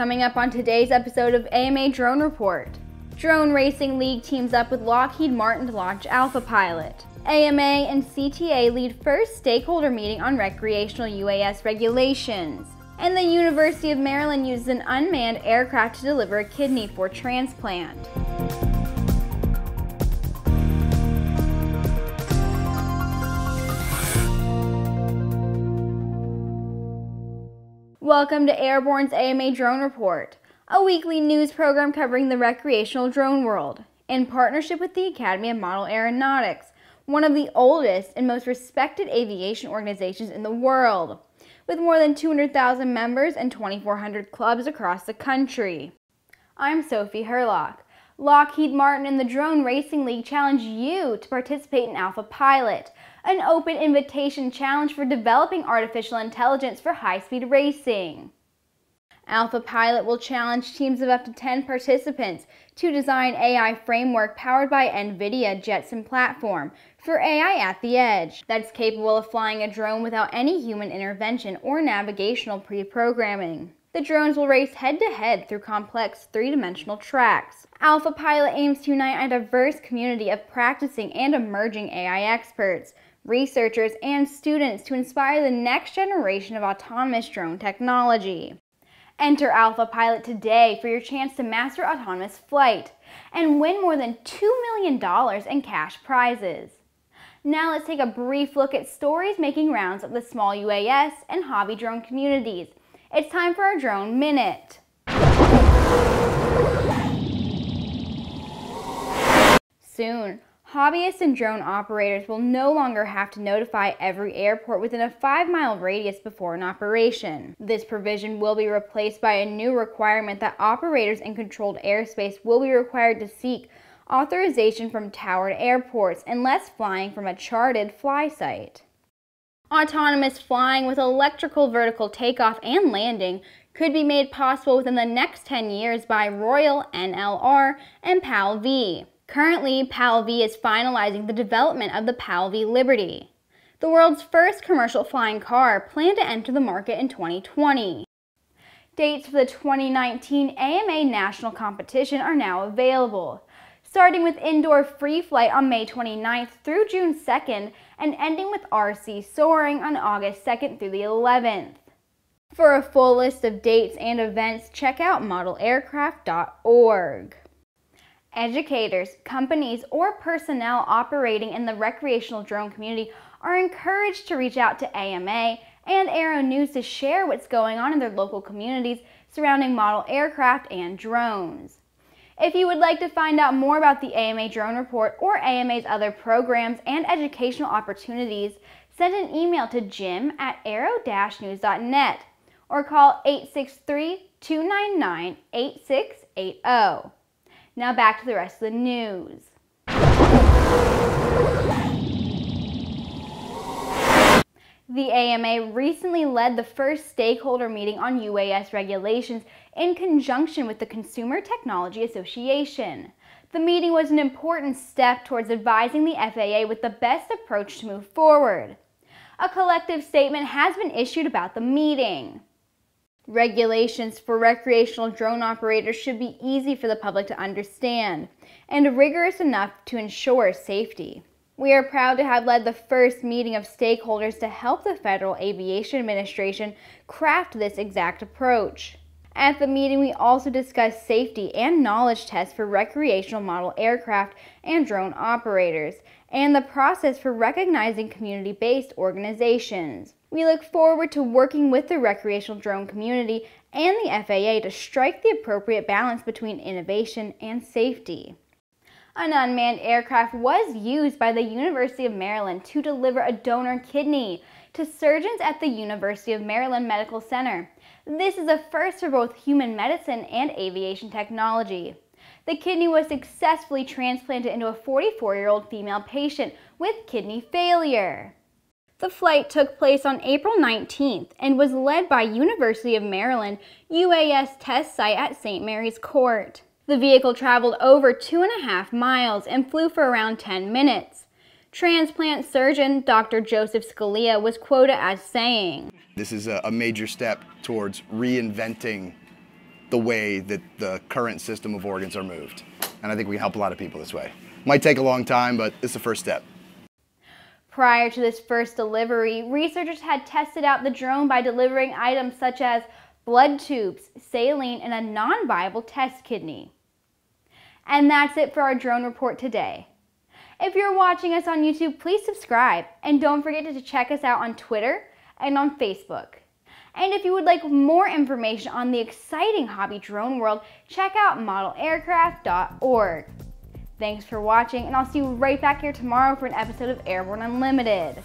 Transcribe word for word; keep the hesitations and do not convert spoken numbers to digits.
Coming up on today's episode of A M A Drone Report, Drone Racing League teams up with Lockheed Martin to launch Alpha Pilot. A M A and C T A lead first stakeholder meeting on recreational U A S regulations. And the University of Maryland uses an unmanned aircraft to deliver a kidney for transplant. Welcome to Airborne's A M A Drone Report, a weekly news program covering the recreational drone world, in partnership with the Academy of Model Aeronautics, one of the oldest and most respected aviation organizations in the world, with more than two hundred thousand members and twenty-four hundred clubs across the country. I'm Sophie Hurlock. Lockheed Martin and the Drone Racing League challenge you to participate in Alpha Pilot, an open invitation challenge for developing artificial intelligence for high-speed racing. Alpha Pilot will challenge teams of up to ten participants to design A I framework powered by NVIDIA Jetson platform for A I at the edge that's capable of flying a drone without any human intervention or navigational pre-programming. The drones will race head-to-head through complex three-dimensional tracks. Alpha Pilot aims to unite a diverse community of practicing and emerging A I experts, researchers, and students to inspire the next generation of autonomous drone technology. Enter Alpha Pilot today for your chance to master autonomous flight and win more than two million dollars in cash prizes. Now let's take a brief look at stories making rounds of the small U A S and hobby drone communities. It's time for our Drone Minute. Soon, hobbyists and drone operators will no longer have to notify every airport within a five mile radius before an operation. This provision will be replaced by a new requirement that operators in controlled airspace will be required to seek authorization from towered airports unless flying from a charted fly site. Autonomous flying with electrical vertical takeoff and landing could be made possible within the next ten years by Royal N L R and P A L V. Currently, P A L V is finalizing the development of the P A L V Liberty, the world's first commercial flying car planned to enter the market in twenty twenty. Dates for the twenty nineteen A M A National Competition are now available, starting with indoor free flight on May twenty-ninth through June second and ending with R C soaring on August second through the eleventh. For a full list of dates and events, check out model aircraft dot org. Educators, companies, or personnel operating in the recreational drone community are encouraged to reach out to A M A and Aero-News to share what's going on in their local communities surrounding model aircraft and drones. If you would like to find out more about the A M A Drone Report or A M A's other programs and educational opportunities, send an email to jim at aero dash news dot net or call eight six three, two nine nine, eight six eight zero. Now back to the rest of the news. The A M A recently led the first stakeholder meeting on U A S regulations in conjunction with the Consumer Technology Association. The meeting was an important step towards advising the F A A with the best approach to move forward. A collective statement has been issued about the meeting. Regulations for recreational drone operators should be easy for the public to understand and rigorous enough to ensure safety. We are proud to have led the first meeting of stakeholders to help the Federal Aviation Administration craft this exact approach. At the meeting, we also discussed safety and knowledge tests for recreational model aircraft and drone operators and the process for recognizing community-based organizations. We look forward to working with the recreational drone community and the F A A to strike the appropriate balance between innovation and safety. An unmanned aircraft was used by the University of Maryland to deliver a donor kidney to surgeons at the University of Maryland Medical Center. This is a first for both human medicine and aviation technology. The kidney was successfully transplanted into a forty-four-year-old female patient with kidney failure. The flight took place on April nineteenth and was led by University of Maryland U A S test site at Saint Mary's Court. The vehicle traveled over two and a half miles and flew for around ten minutes. Transplant surgeon Doctor Joseph Scalea was quoted as saying, "This is a major step towards reinventing the way that the current system of organs are moved. And I think we can help a lot of people this way. Might take a long time, but it's the first step. Prior to this first delivery, researchers had tested out the drone by delivering items such as blood tubes, saline, and a non-viable test kidney. And that's it for our drone report today. If you're watching us on YouTube, please subscribe, and don't forget to check us out on Twitter and on Facebook. And if you would like more information on the exciting hobby drone world, check out model aircraft dot org. Thanks for watching, and I'll see you right back here tomorrow for an episode of Airborne Unlimited.